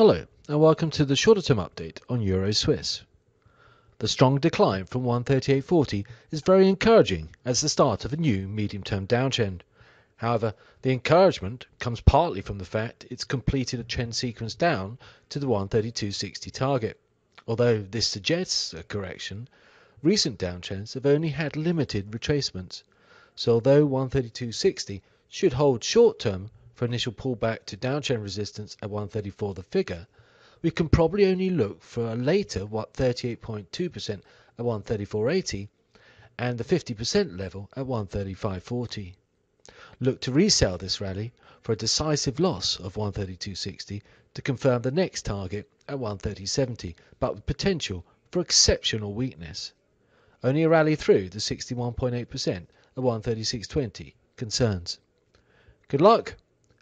Hello and welcome to the shorter term update on Euro Swiss. The strong decline from 138.40 is very encouraging as the start of a new medium term downtrend. However, the encouragement comes partly from the fact it's completed a trend sequence down to the 132.60 target. Although this suggests a correction, recent downtrends have only had limited retracements. So although 132.60 should hold short term for initial pullback to downtrend resistance at 134 the figure, we can probably only look for a later 38.2% at 134.80 and the 50% level at 135.40. Look to resell this rally for a decisive loss of 132.60 to confirm the next target at 130.70, but with potential for exceptional weakness. Only a rally through the 61.8% at 136.20 concerns. Good luck!